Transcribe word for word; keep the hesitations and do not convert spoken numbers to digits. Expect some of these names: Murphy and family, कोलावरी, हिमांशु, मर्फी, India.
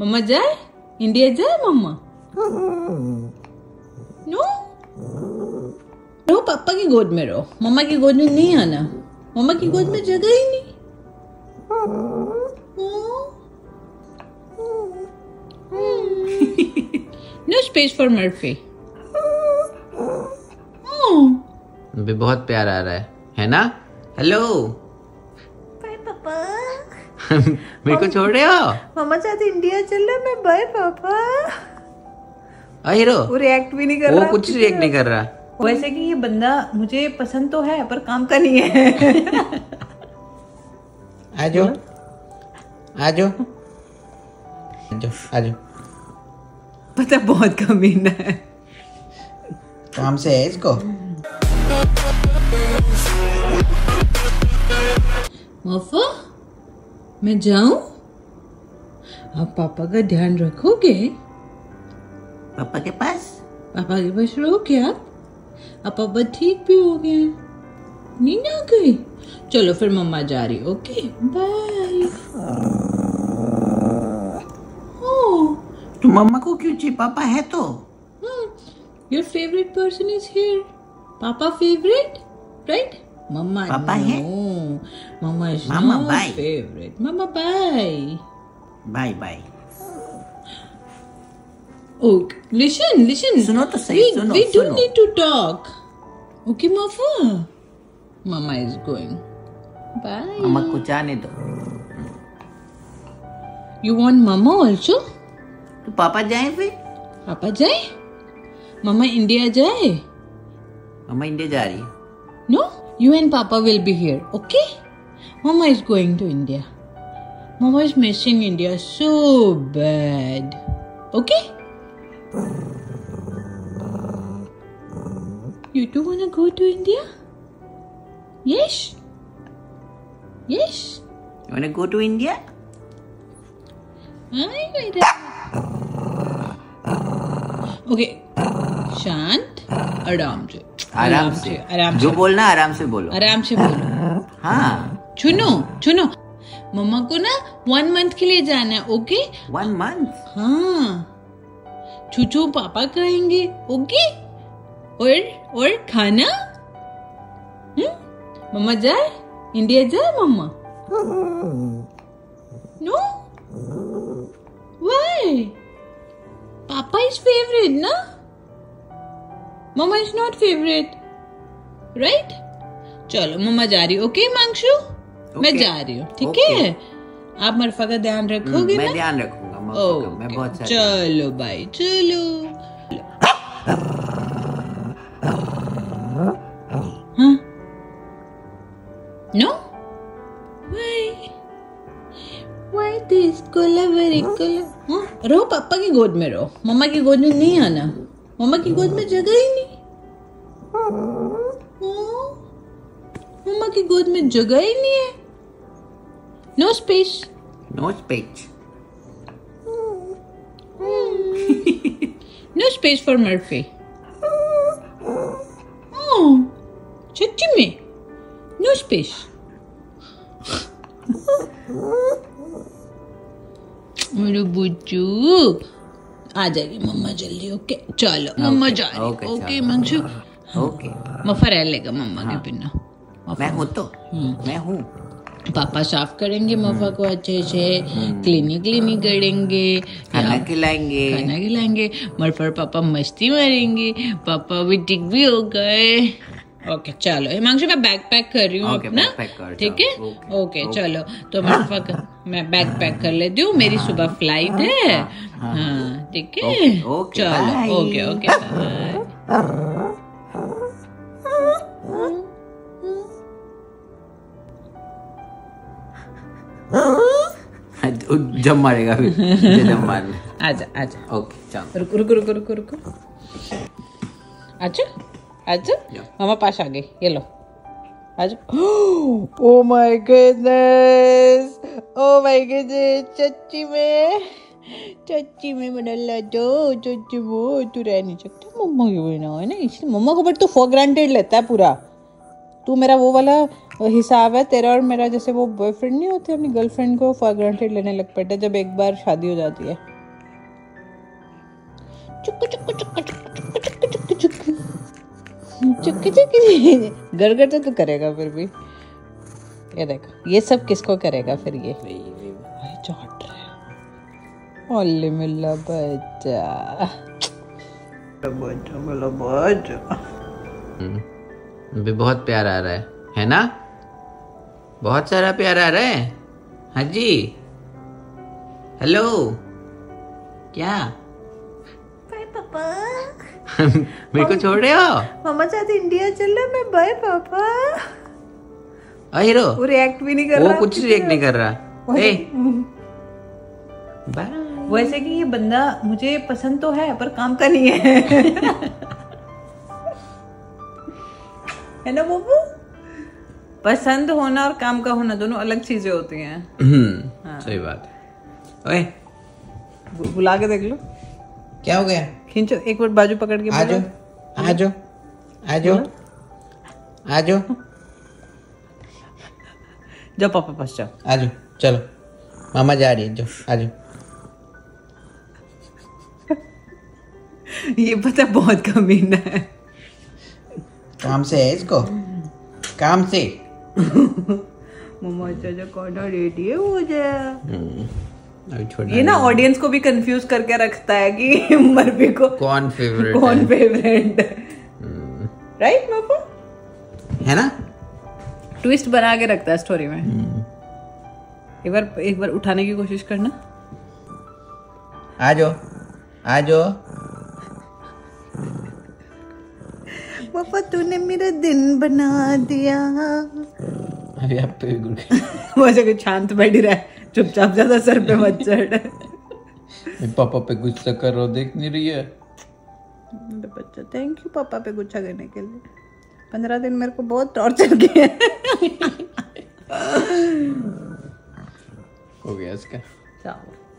मम्मा जाए इंडिया जाए मम्मा नो रो पापा की गोद में रहो, मम्मा की गोद में नहीं आना, मम्मा की गोद में जगह ही नहीं। No space for मर्फी। अभी बहुत प्यार आ रहा है, है ना? हेलो बाय पापा। मेरे को छोड़ रहे हो? मामा चाहते इंडिया चल रहा, मैं बाय पापा। वो रिएक्ट भी नहीं कर रहा, वो कुछ रिएक्ट नहीं कर रहा। वैसे कि ये बंदा मुझे पसंद तो है पर काम का नहीं है। आजो आजो आजो आजो पता बहुत कम है काम से है इसको। मफा मैं जाऊं? आप पापा का ध्यान रखोगे? पापा के पास पापा के पास रहोगे आप? अब पापा ठीक भी हो गए नहीं ना गए? चलो फिर मम्मा जा रही, ओके बाय। तो मम्मा को क्यों चाहिए, पापा है तो। Your favourite person is here, पापा फेवरेट राइट, मम्मा पापा है, मम्मा is not favourite. Mamma bye bye bye. Okay listen listen सुनो तो सही, सुनो we don't need to talk. Okay मफा mamma is going bye. मम्मा को जाने दो। You want mamma also? तो पापा जाए फिर, पापा जाए मम्मा इंडिया जाए, मम्मा इंडिया जा रही है। नो यू एंड पापा will be here okay. Mamma is going to India, mamma is missing India so bad okay. You two wanna go to India? Yes. Yes. You wanna go to India? Hi, my dad. Okay. शांत, आराम से, आराम से, आराम से। जो बोलना आराम से बोलो, आराम से बोलो। हाँ। सुनो, सुनो। मम्मा को ना one month के लिए जाना है, okay? One month. हाँ। चूचू पापा खाएंगे ओके। और और खाना हम्म मम्मा जाए इंडिया जाए मम्मा नो व्हाई? पापा इज फेवरेट ना, मम्मा इज नॉट फेवरेट राइट। चलो मम्मा जा रही ओके मांगशू okay. मैं जा रही हूँ ठीक okay. है आप मर्फा का ध्यान रखोगे मैं ना? ध्यान रखूंगा Okay. मैं बहुत चलो भाई चलो। हाँ no why why this कोलावरी कोला। हाँ रहो पापा की गोद में रहो, मम्मा की गोद में नहीं आना, मम्मा की गोद में जगह ही नहीं। मम्मा की गोद में जगह ही नहीं है। No space no space no space for मर्फी। सच्ची में नो स्पेस। मेरे बुच्चू आ जाएगी मम्मा जल्दी ओके। चलो मम्मा जा रही ओके मंशु ओके। मफा रह लेगा मम्मा के बिना, मैं हूँ तो मैं हूँ। पापा साफ करेंगे मफा को अच्छे से, क्लीनिंग क्लीनिंग करेंगे, खाना खिलाएंगे खाना खिलाएंगे। मर्फा और पापा मस्ती मारेंगे, पापा भी ठीक भी हो गए ओके। चलो हिमांशु मैं बैग पैक कर रही हूँ अपना ठीक है ओके। चलो तो मर्फा का मैं बैग पैक कर लेती हूँ, मेरी सुबह फ्लाइट है हाँ ठीक है। चलो ओके ओके। जब मारेगा फिर जब मार ले। आजा आजा ओके चलो। रुको रुको रुको रुको रुको आजा आजा मामा पास आ गए ये लो आजा। Oh my goodness oh my goodness सच्ची में सच्ची में बना ला जो सच्ची वो तू रह नहीं सकता मम्मा के बिना है ना, इसलिए मम्मा को बट तू फॉर ग्रांटेड लेता है पूरा। तू मेरा वो वाला हिसाब है तेरा और मेरा, जैसे वो बॉयफ्रेंड नहीं होते अपनी गर्लफ्रेंड को फॉर ग्रांटेड लेने लग पड़ता है जब एक बार शादी हो जाती है। चुक्की चुक्की गड़गड़ तो करेगा फिर भी। ये देखो ये सब किसको करेगा फिर ये चौट रहा है। मिला बच्चा अभी बहुत प्यार आ रहा है, है ना? बहुत सारा प्यार आ रहा है। हाँ जी, हेलो, क्या पापा मेरे को छोड़ रहे हो? मामा साथ इंडिया चल रहा, मैं बाय पापा। वो रिएक्ट भी नहीं कर वो रहा, कुछ रिएक्ट नहीं कर रहा। ए वैसे कि ये बंदा मुझे पसंद तो है पर काम का नहीं है। है ना बबू? पसंद होना और काम का होना दोनों अलग चीजें होती हैं। हाँ। सही बात है। ओए बुला के देख लो। क्या हो गया? खींचो एक बार, बाजू पकड़ के। आजो आजो आजो आजो जाओ पापा पास जाओ। आजो चलो मामा जा रही है, जो आजो। ये पता बहुत कमीना है, काम से है इसको, काम से। मामा चाचा कौन रेडी है मुझे। ये ना ऑडियंस को भी कंफ्यूज करके रखता है कि मर्फी को कौन फेवरेट कौन फेवरेट राइट पापा, है ना? ट्विस्ट बना के रखता है स्टोरी में। hmm. एक बार एक बार उठाने की कोशिश करना। आजो आजो पापा तूने मेरा दिन बना दिया। अभी आप पे वैसे कुछ शांत बैठी रहा है, चुपचाप, ज्यादा सर पे मत चढ़। पापा पे गुस्सा कर रहा, देख नहीं रही है बच्चा। थैंक यू पापा पे गुस्सा करने के लिए। पंद्रह दिन मेरे को बहुत टॉर्चर किया। हो गया इसका।